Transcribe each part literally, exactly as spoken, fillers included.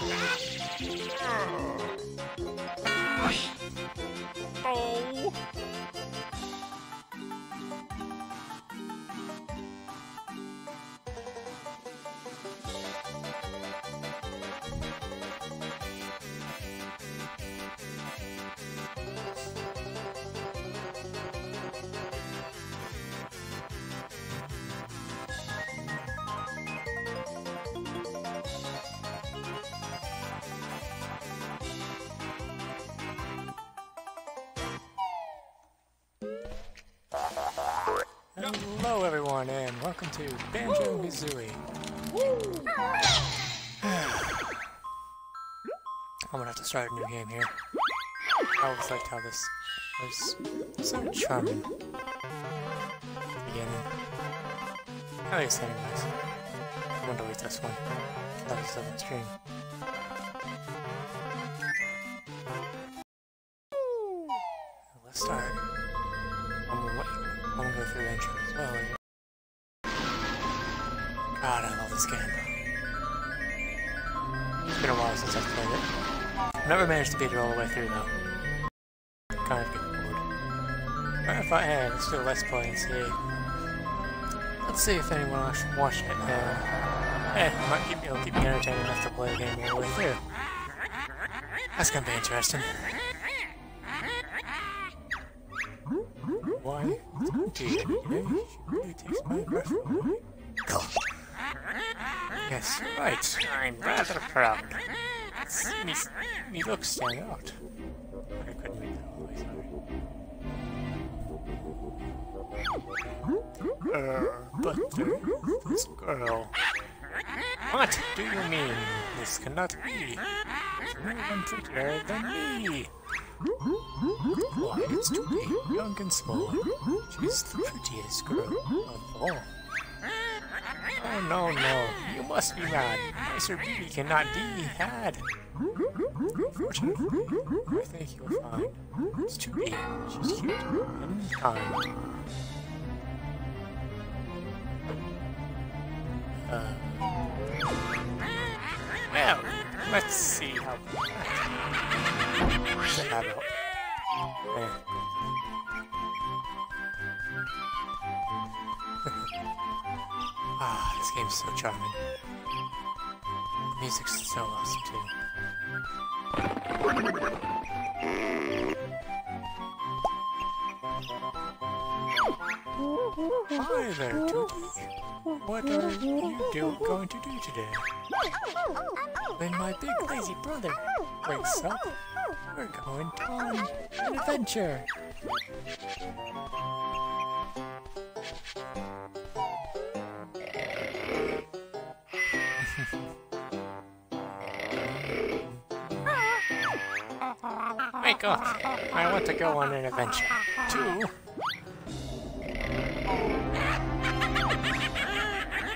Oh. Hello everyone, and welcome to Banjo-Kazooie. I'm gonna have to start a new game here. I always liked how this was so charming. Beginning. At least anyways. I'm gonna delete this one. That was on the stream. Let's start. I'm gonna wait. I'm gonna go through the intro as well. God, I love this game. It's been a while since I've played it. I've never managed to beat it all the way through though. Kind of getting bored. But if I am, let's do a let's play and see. Let's see if anyone else should watch it. And, eh, it might keep, it'll keep me entertained enough to play the game all the way through. That's gonna be interesting. Why? Gee, you takes my breath away. Yes, right. I'm rather proud. Me, me looks stand out. I couldn't read that all the way, sorry. Uh, but there is this girl. What do you mean? This cannot be. There's no one prettier than me. Why, it's Tooie, young and small. She's the prettiest girl of all. Oh no, no, you must be mad. Nicer beauty cannot be had. Fortunately, I think you'll find it's Tooie. She's cute and kind. Uh, well, let's see how that out. Yeah. Ah, this game's so charming. The music's so awesome too. Hi there, Tooie. What are you do going to do today? When my big lazy brother wakes up, we're going on an adventure! Wake up! I want to go on an adventure, too!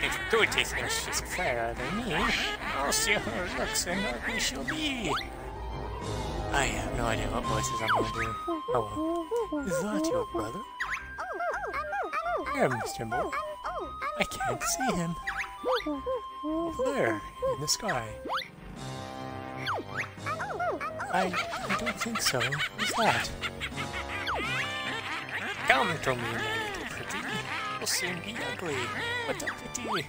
If Tooie thinks she's fairer than me, I'll see her looks and ugly she'll be! I have no idea what voices I'm going to do. Oh well. Is that your brother? Here, Mister Mole. I can't see him. Over there, in the sky. I, I don't think so. Who's that? Come to me, my little pretty. You'll soon be ugly. What a pity.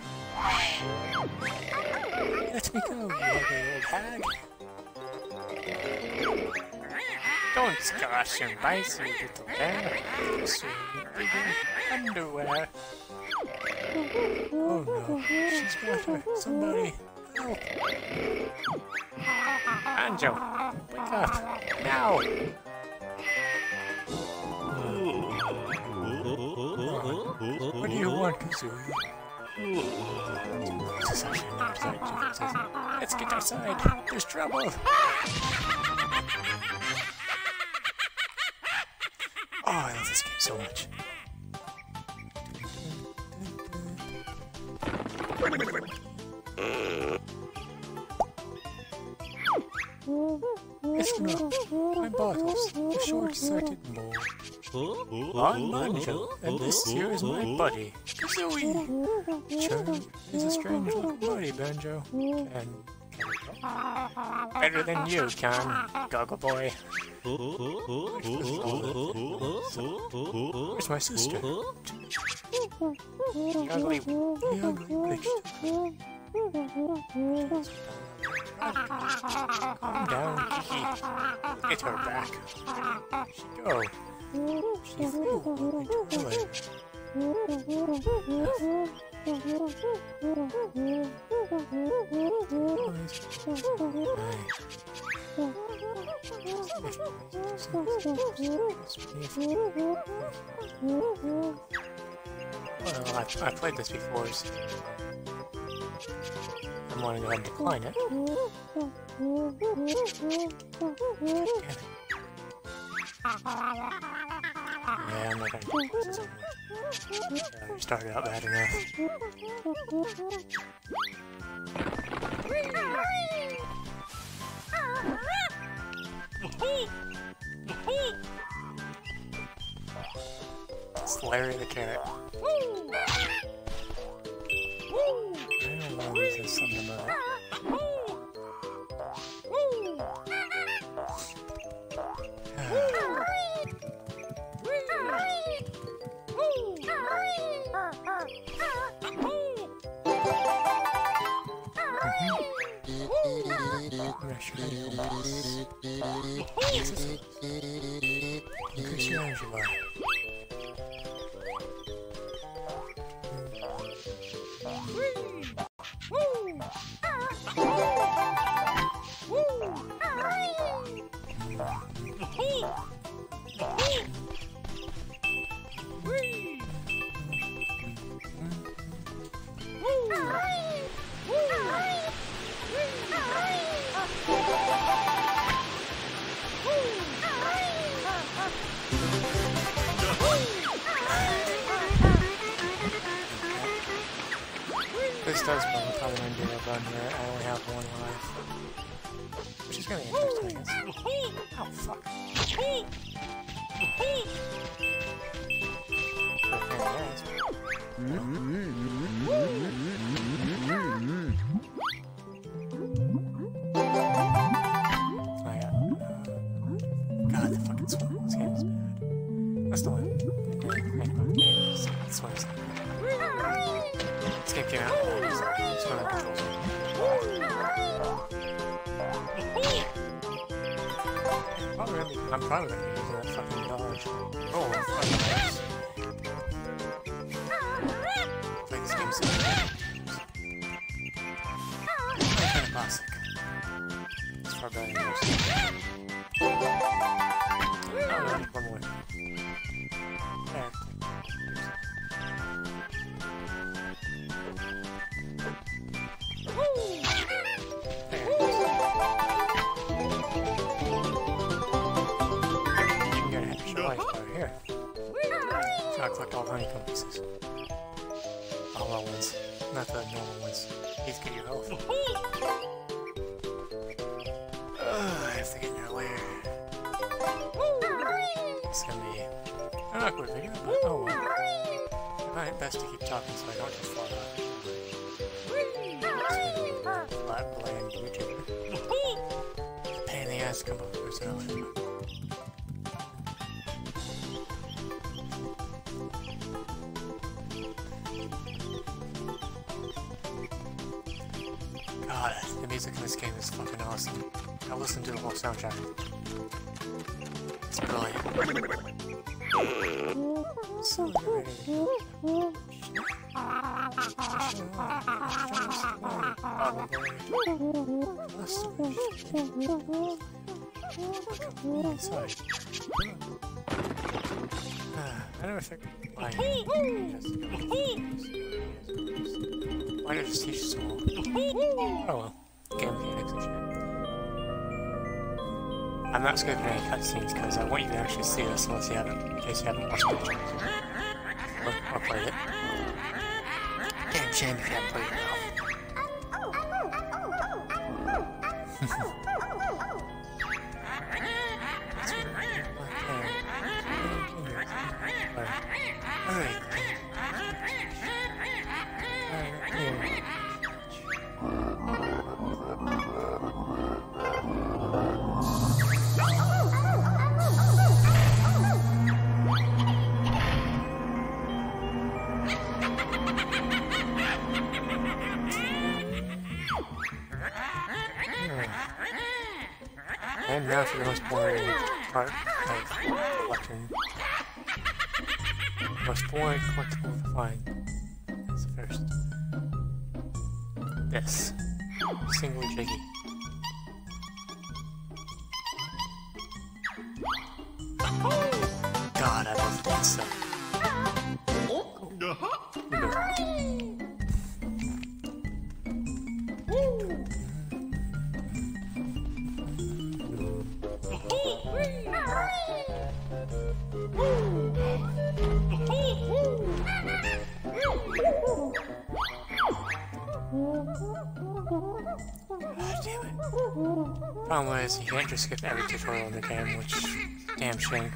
Let me go, you ugly old hag. Don't squash and bite, you little bear. You'll soon be in underwear. Oh no, she's got her. Somebody, help. Banjo, wake up, now. What do you want, Kazooie? This is actually an upside joke, isn't it? Let's get outside, there's trouble. Oh, I love this game so much. It's not my bottles, the short-sighted mole. I'm Banjo, and this here is my buddy, Kazooie. Sure, he's a strange-looking buddy, Banjo. And Better than you, Kong, Goggle Boy. Where's my sister? Ugly, ugly bitch. Calm down, Kiki. Get her back. Go. She's doing it. Well, I've, I've played this before, so I'm going to go ahead and decline it. Yeah, I'm not going to... Yeah, you started out bad enough. It's Larry the Carrot. I don't know if there's something about it. This does probably going to be a run here. I only have one life, which is really interesting, I guess. Oh, fuck. Okay, yes. I got, uh, God, the fucking swim. This game is bad. That's the one. That's what it's like. This game came out. I'm probably gonna be using that fucking dodge. Oh, that's fucking nice. Play this game so kind of classic. It's far better than yours. Oh, one more. There. Honeycomb pieces. All our ones. Not the normal ones. These give you health. Ugh, I have to get in your lair. It's gonna be an awkward video, but oh well. It might best to keep talking so I don't get fought out. Flat bland YouTuber. Pain in the ass to come up with personality. Music in this game is fucking awesome. I'll listen to the whole soundtrack. It's brilliant. So I never think why why did I just teach school? Oh well. Game mechanics and shit. I'm not skipping any cutscenes because I want you to actually see this unless you haven't, in case you haven't watched the pictures. Or, or played it. Damn shame if you haven't played it now. Alright. Alright. Alright. Alright. And now for the most boring part of the collection. The most boring collectible of the line is first. This. Single Jiggy. God, I love that stuff. Problem is, you can't just skip every tutorial in the game, which damn shame.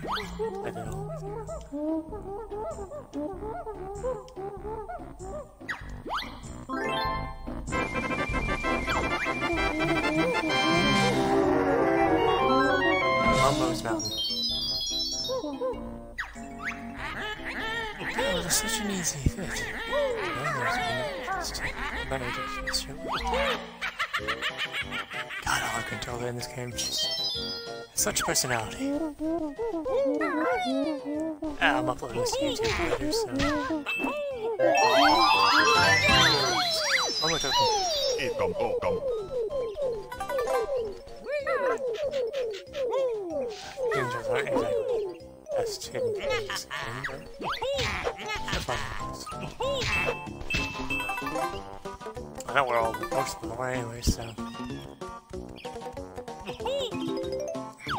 I did all of them. Mumbo's Mountain. That was such an easy fit. God, all I can tell in this game is such personality. Ah, I'm uploading this to YouTube later, so. How much open? Games are not exactly best hidden games in the I know we're all most of the way anyway, so.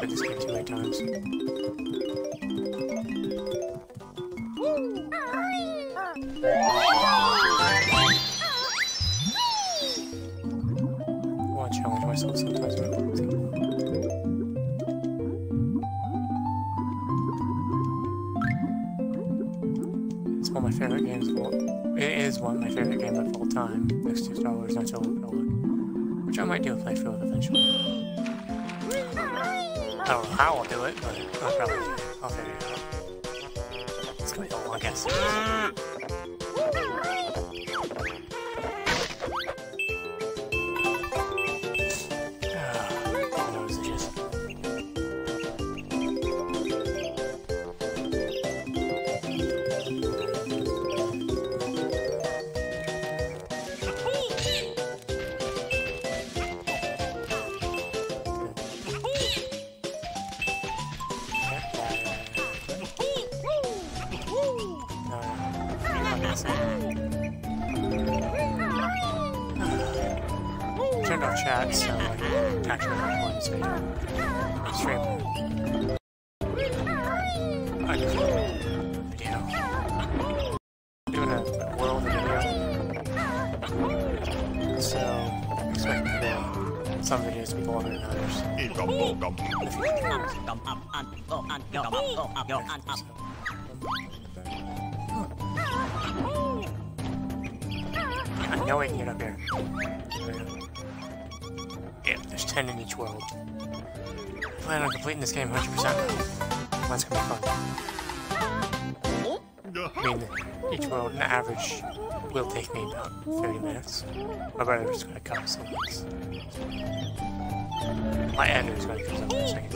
I played this game too many times. I want to challenge myself sometimes when I play this game. It's one of my favorite games of all. It is one of my favorite games of all time, next to Star Wars until Old, which I might do a playthrough of eventually. I don't know how I'll do it, but I'll probably do it. I'll figure it out. It's going to be a long guess. Turned on chat, so I can actually record this video. I'm streaming. I can do a video. I'm doing a world video. So, expect uh, some videos to be longer than others. In the future. I know I can get up here. Yeah, there's ten in each world. I plan on completing this game one hundred percent. That's gonna be fun. I mean, each world on average will take me about thirty minutes. My brother's gonna come so this. My editor's gonna come up in a second.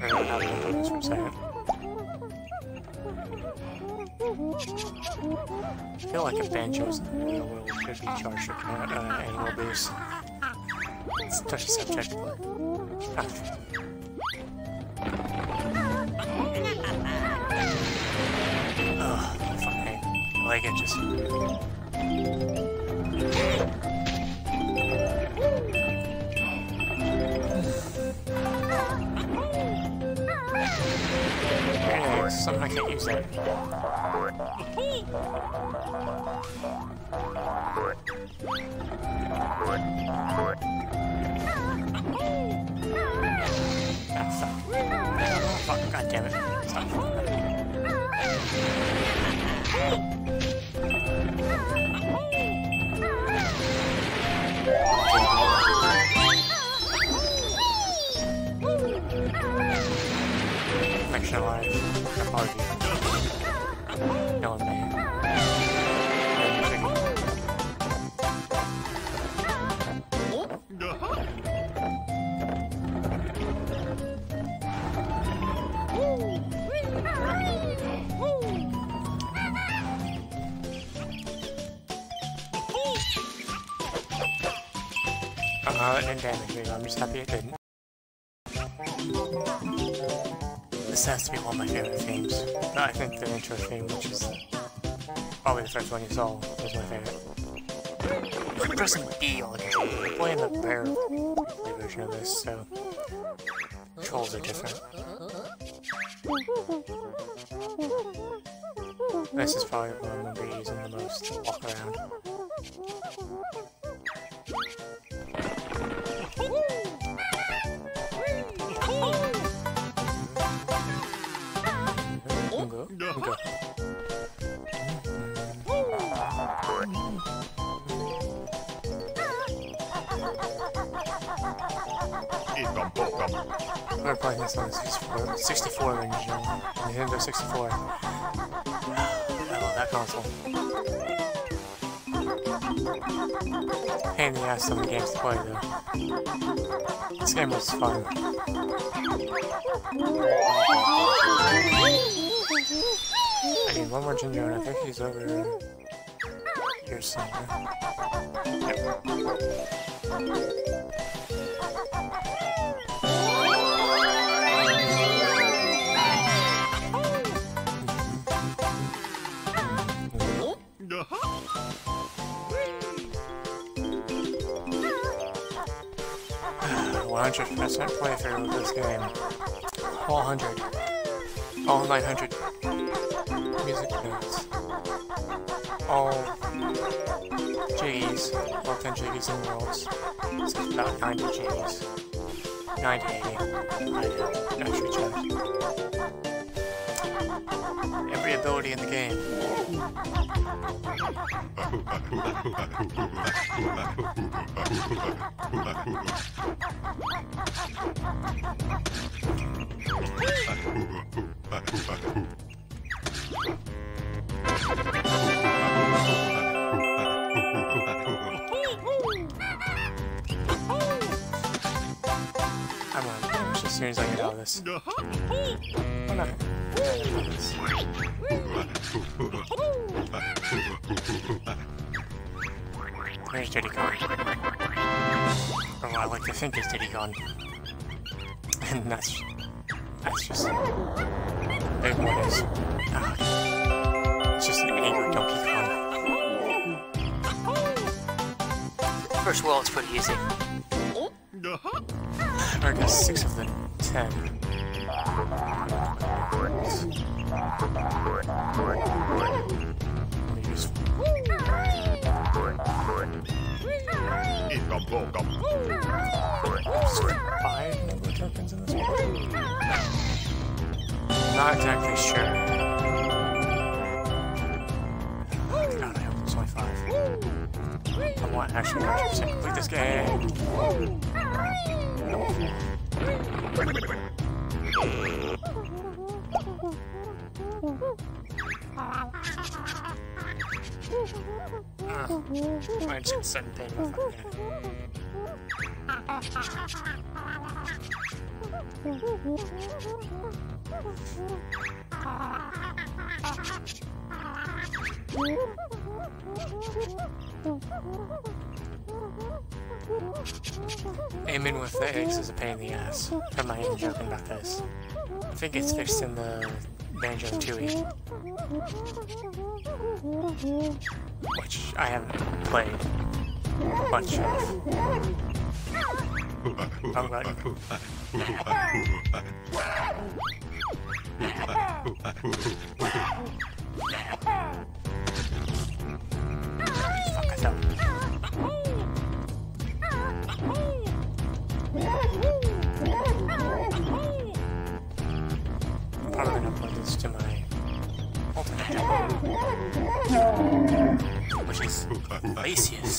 I don't know how to do this for a second. I feel like if banjos in the real world should be charged with uh, animal abuse. It's a touchy subject, but not interesting. Ugh, fucking I like it just. Apparently, something I can't use that. Ah, fuck. Fuck, god damn it. Stop. Actually, life. Apologies. No, I'm not. Oh, it didn't damage me. I'm just happy it didn't. This has to be one of my favorite themes. But I think the intro theme, which is probably the first one you saw, was my favorite. Pressing B all game. I'm playing the rare version of this, so controls are different. This is probably what I'm going to be using the most to walk around. Go, go. I'm going to play this on the sixty-four range, Nintendo sixty-four. That console. Pain in the ass on the games to play though. This game was fun. I need one more ginger and I think he's over here somewhere. Yep. one hundred percent playthrough of this game. All one hundred. All nine hundred. Music notes. All jiggies. All ten jiggies and rolls. This is about ninety jiggies. ninety, eighty. Extra chance. Every ability in the game. As soon as I get out of this. I'm not doing this. There's Diddy Kong. Or what I like to think is Diddy Kong. And that's... that's just... big one is... Uh, it's just an angry Donkey Kong. First world's pretty easy. I guess six of them. ten. Five number tokens in this one? Not exactly sure. God, I hope it's only five. I want actually one hundred percent complete this game. No. I just sudden pain in Aiming with the eggs is a pain in the ass. I'm not even joking about this. I think it's fixed in the Banjo Tooie, which I haven't played much of. How about you? Fuck, I to my alternate demo, which is Glacius.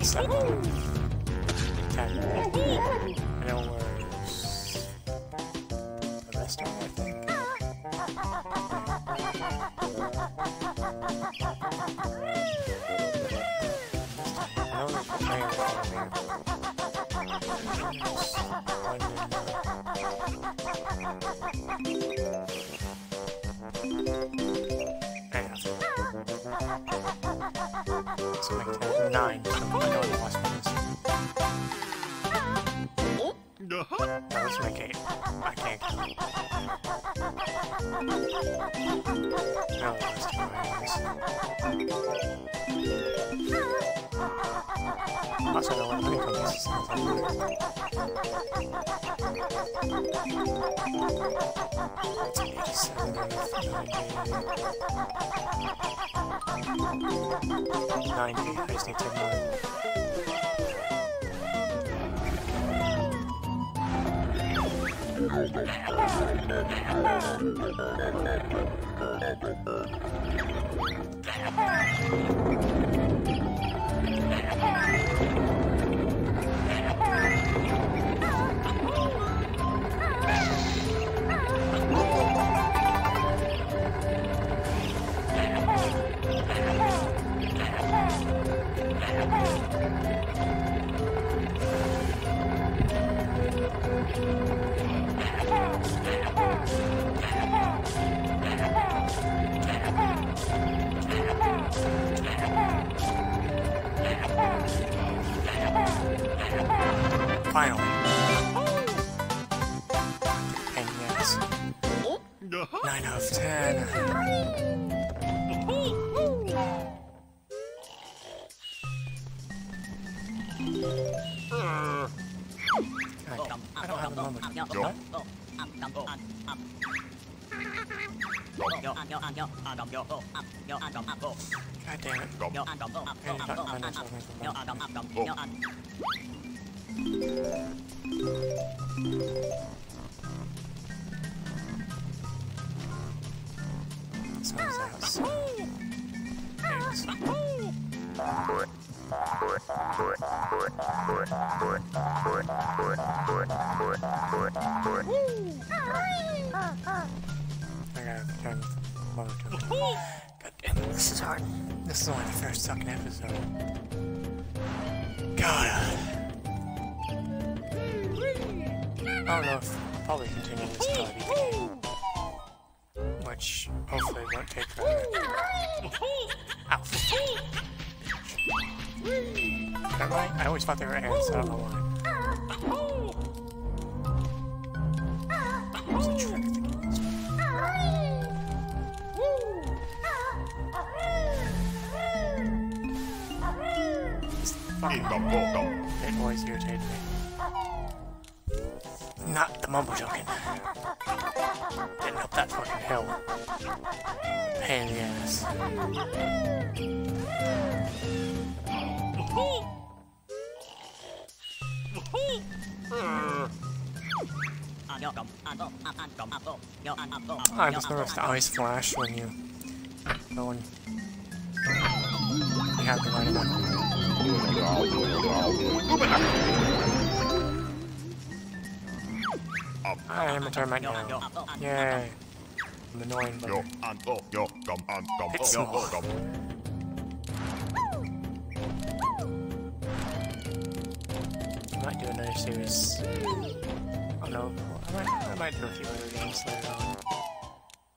Seven. Ten. I know where the rest of I think. I don't know if I'm playing So make that nine. So I know what the last one is. No, let's make eight. I can't keep. Now the last one is. Also, I don't know what this is. eighty-seven, ninety, ninety. I just need to know. Finally. And yes. nine out of ten. I don't, I don't have a moment. No. God damn it. I did not manage to. God damn it, this is hard. This is only the first second episode. God. I don't know if I'll probably continue this till I beat the game, which hopefully won't take forever. Ow! Am I? I always thought they were ants, so I don't know why. There's a trick to do this one. It always irritated me. Not the mumbo token. Didn't help that fucking hill. Pain in the ass. I just noticed the eyes flash when you go and you have the right amount. I am a termite now. Yay. I'm annoying, but... Pixel. I might do another series. Oh no. I might, I might do a few other games later on.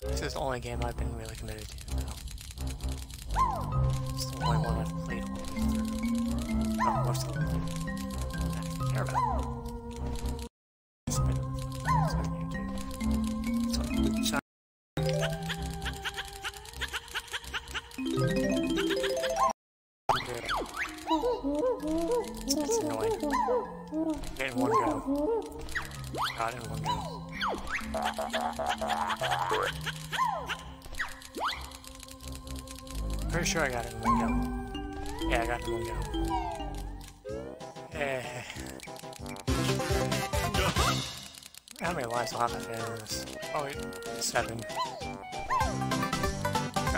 This is the only game I've been really committed to now. It's the only one I've played all the way through. Not most of the way through. I don't care about it. Pretty sure I got it in one go. Yeah, I got it in one go. Eh. How many lives will I have after this? Oh, wait. Seven.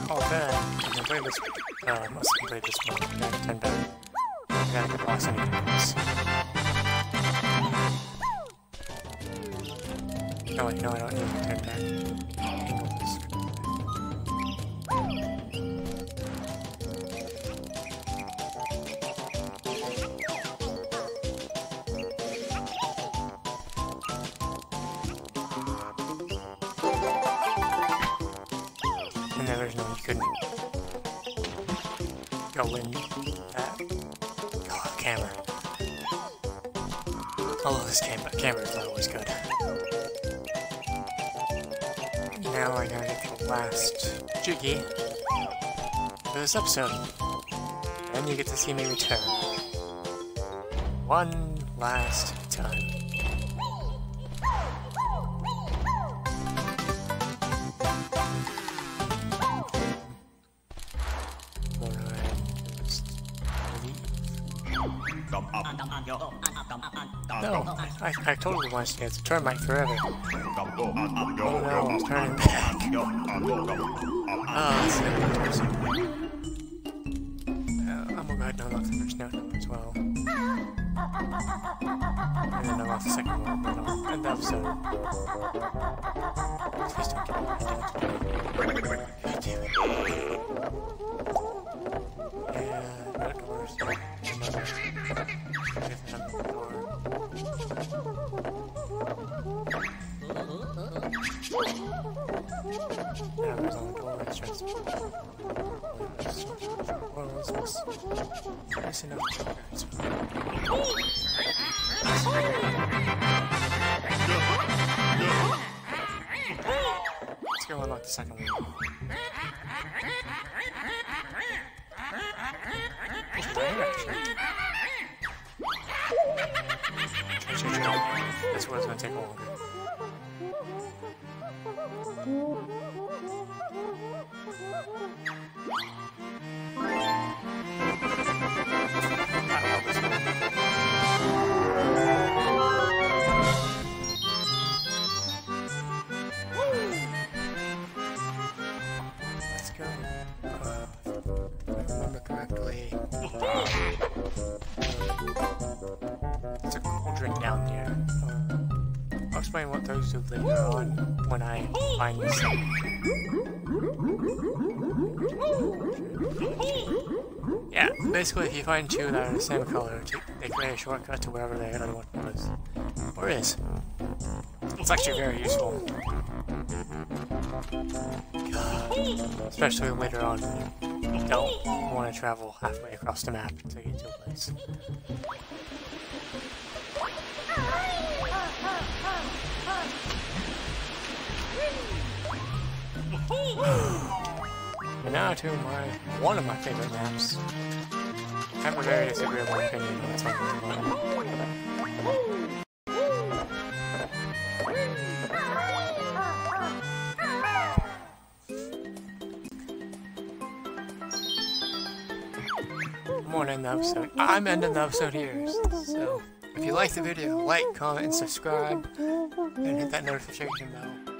Oh, then. I completed this. Uh, I must complete this one. I got ten back. I gotta get lost in this. Oh, wait, no, I don't need ten back. could go in that. Go on camera. Although this cam camera's not always good. Now I gotta get the last jiggy for this episode. And you get to see me return. One last time. No, I, I totally watched it. It's a termite forever. Oh no, I'm turning back. Oh, that's really interesting. Uh, I'm gonna go ahead and unlock the first note as well. And then unlock the second one, but I'll end the episode. Please don't get me. I did it. Yeah, that door's another. Nice enough to turn it. Let's go unlock the second one. That's what it's gonna take longer. What those do later on when I find this. Yeah, basically if you find two that are the same color, they create a shortcut to wherever the other one was. Or is. It's actually very useful. God. Especially later on. You don't want to travel halfway across the map to get to a place. And now to my one of my favorite maps. I have a very disagreeable opinion on this one. I'm gonna end the episode. I'm ending the episode here. So if you liked the video, like, comment, and subscribe, and hit that notification bell.